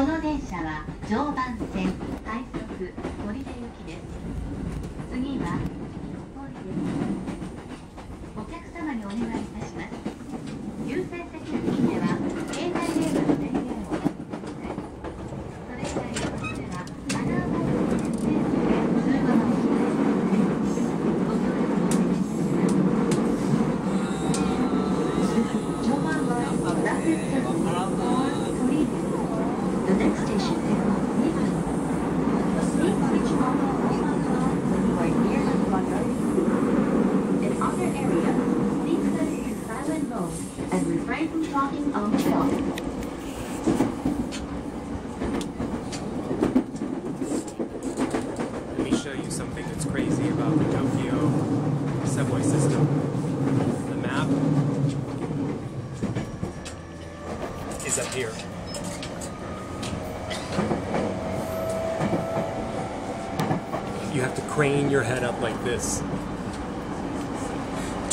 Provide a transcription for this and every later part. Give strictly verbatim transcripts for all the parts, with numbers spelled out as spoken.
この電車は常磐線快速取手行きです。次は鳥取です。お客様にお願いいたします。優先席付近では携帯電話の電源をお使いください。それ以外の方ではマナーマイルを設定して通話をお控えください。 The next station is Nippo. Please reach when you are near the bus. In other areas, please stay in silent mode and refrain from talking on the phone. Let me show you something that's crazy about the Tokyo subway system. The map is up here. You have to crane your head up like this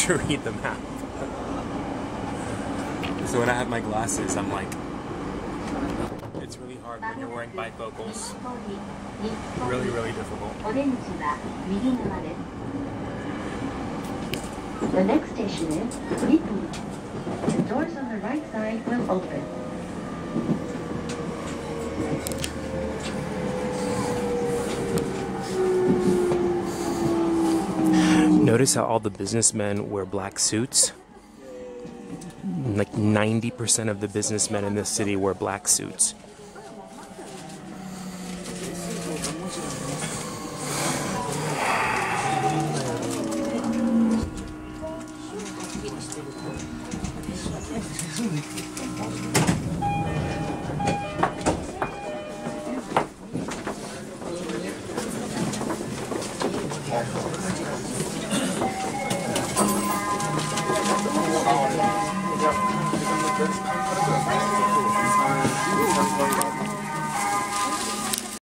to read the map. So when I have my glasses, I'm like, it's really hard when you're wearing bifocals. Really, really difficult. The next station is Nippo. The doors on the right side will open. Notice how all the businessmen wear black suits? Like ninety percent of the businessmen in this city wear black suits.